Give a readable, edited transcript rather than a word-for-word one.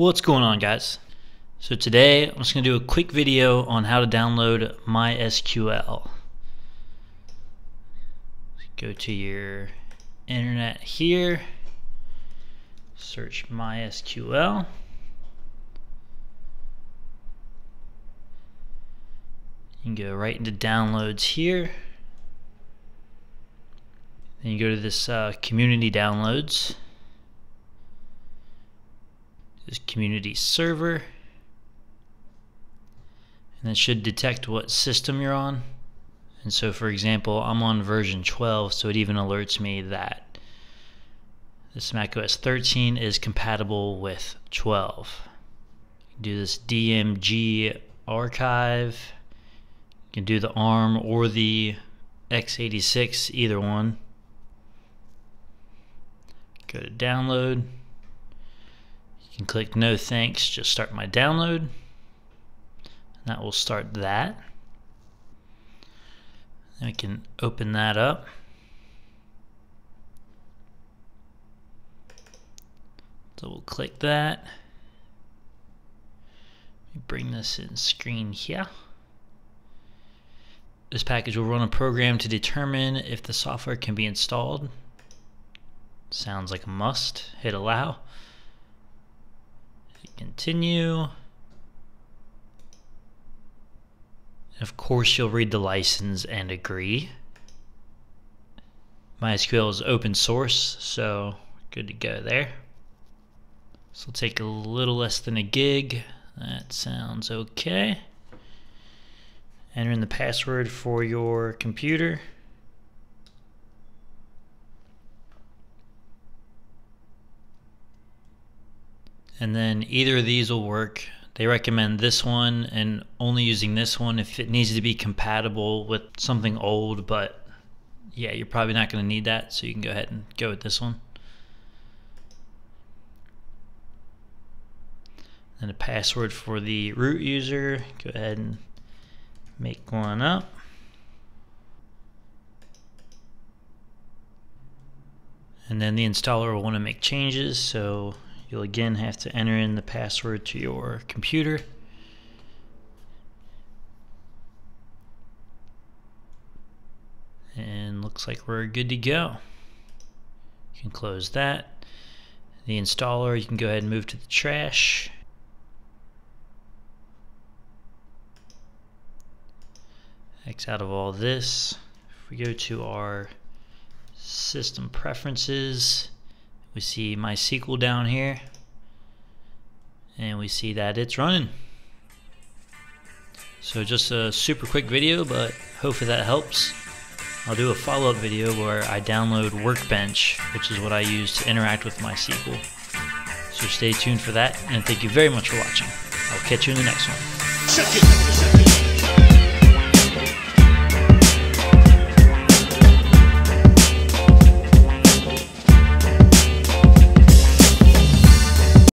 What's going on, guys? So today I'm just going to do a quick video on how to download MySQL. Go to your internet here, search MySQL, you can go right into downloads here, then you go to this community downloads, this community server, and it should detect what system you're on. And so, for example, I'm on version 12, so it even alerts me that this macOS 13 is compatible with 12. You can do this DMG archive, you can do the ARM or the x86, either one. Go to download, you can click no thanks, just start my download, and that will start that. I can open that up. Double click that. Let me bring this in screen here. This package will run a program to determine if the software can be installed. Sounds like a must. Hit allow. Hit continue. Of course, you'll read the license and agree. MySQL is open source, so good to go there. This will take a little less than a gig. That sounds okay. Enter in the password for your computer. And then either of these will work. They recommend this one and only using this one if it needs to be compatible with something old, but yeah, you're probably not going to need that, so you can go ahead and go with this one. And a password for the root user, go ahead and make one up. And then the installer will want to make changes, so you'll again have to enter in the password to your computer. And looks like we're good to go. You can close that. The installer, you can go ahead and move to the trash. X out of all this. If we go to our system preferences, we see MySQL down here, and we see that it's running. So just a super quick video, but hopefully that helps. I'll do a follow-up video where I download Workbench, which is what I use to interact with MySQL. So stay tuned for that, and thank you very much for watching. I'll catch you in the next one.